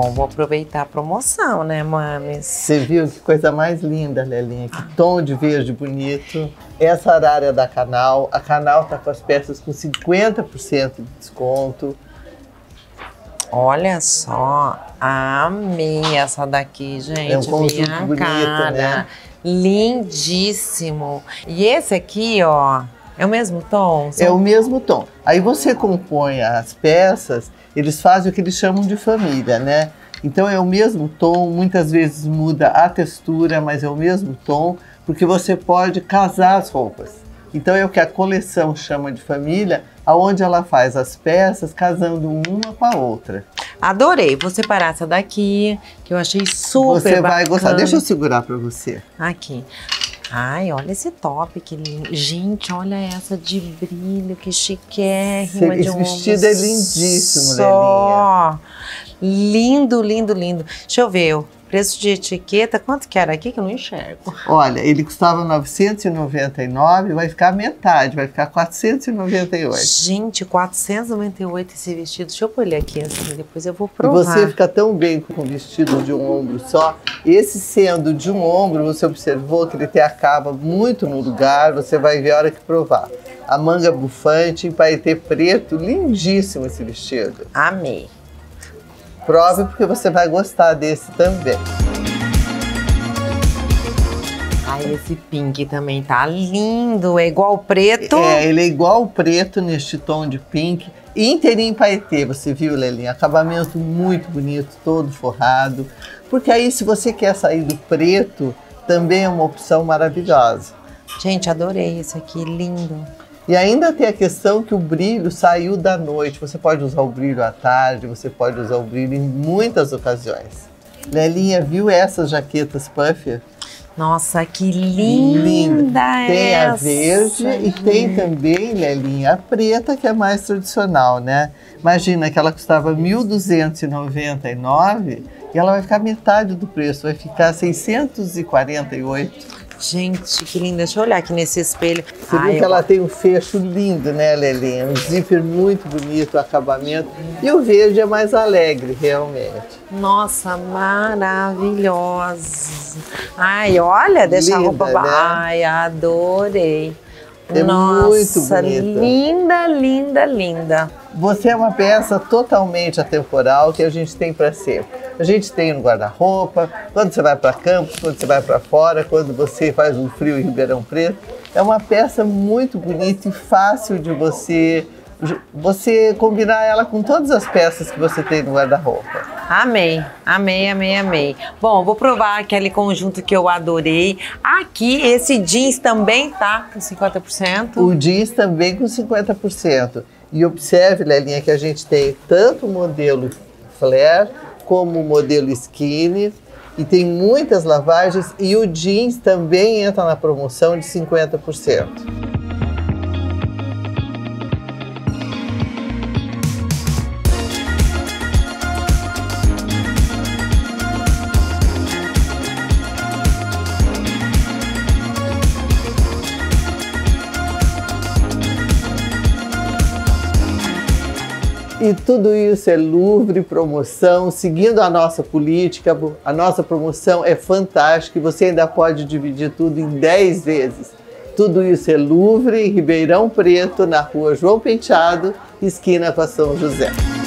bom, vou aproveitar a promoção, né, mames? Você viu que coisa mais linda, Lelinha? Que tom de verde bonito. Essa arara é da Canal. A Canal tá com as peças com 50% de desconto. Olha só, amei essa daqui, gente. É um conjunto bonito, né? Lindíssimo. E esse aqui, ó, é o mesmo tom? É o mesmo tom. Aí você compõe as peças, eles fazem o que eles chamam de família, né? Então é o mesmo tom, muitas vezes muda a textura, mas é o mesmo tom, porque você pode casar as roupas. Então é o que a coleção chama de família, aonde ela faz as peças casando uma com a outra. Adorei, vou separar essa daqui, que eu achei super bacana. Você vai gostar, deixa eu segurar pra você. Aqui. Ai, olha esse top, que lindo. Gente, olha essa de brilho, que chiquérrima. Esse vestido é lindíssimo, Lelinha. Lindo, lindo, lindo. Deixa eu ver, o preço de etiqueta, quanto que era aqui que eu não enxergo? Olha, ele custava R$999, vai ficar metade, vai ficar R$498. Gente, R$498 esse vestido. Deixa eu pôr ele aqui assim, depois eu vou provar. E você fica tão bem com o vestido de um ombro só. Esse sendo de um ombro, você observou que ele tem a cava muito no lugar, você vai ver a hora que provar. A manga bufante, em paetê preto, lindíssimo esse vestido. Amei. Prove, porque você vai gostar desse também. Ai, esse pink também tá lindo, é igual o preto. É, ele é igual o preto neste tom de pink, inteirinho em paetê, você viu, Lelinha? Acabamento muito bonito, todo forrado, porque aí se você quer sair do preto, também é uma opção maravilhosa. Gente, adorei esse aqui, lindo. E ainda tem a questão que o brilho saiu da noite. Você pode usar o brilho à tarde, você pode usar o brilho em muitas ocasiões. Lelinha, viu essas jaquetas puffer? Nossa, que linda Tem essa. A verde e tem também, Lelinha, a preta, que é mais tradicional, né? Imagina que ela custava R$1.299 e ela vai ficar metade do preço, vai ficar R$648. Gente, que linda. Deixa eu olhar aqui nesse espelho. Você viu que ela tem um fecho lindo, né, Lelinha? Um zíper muito bonito, o acabamento. E o verde é mais alegre, realmente. Nossa, maravilhosa. Ai, olha, deixa a roupa... Né? Ai, adorei. É Nossa, muito bonita. Linda, linda, linda. Você é uma peça totalmente atemporal que a gente tem para sempre. A gente tem no guarda-roupa, quando você vai para campos, quando você vai para fora, quando você faz um frio em Ribeirão Preto. É uma peça muito bonita e fácil de você combinar ela com todas as peças que você tem no guarda-roupa. Amei, amei, amei, amei. Bom, vou provar aquele conjunto que eu adorei. Aqui, esse jeans também tá com 50%. O jeans também com 50%. E observe, Lelinha, que a gente tem tanto o modelo flare como o modelo skinny. E tem muitas lavagens e o jeans também entra na promoção de 50%. E tudo isso é Louvre, promoção, seguindo a nossa política. A nossa promoção é fantástica e você ainda pode dividir tudo em 10 vezes. Tudo isso é Louvre, em Ribeirão Preto, na rua João Penteado, esquina com a São José.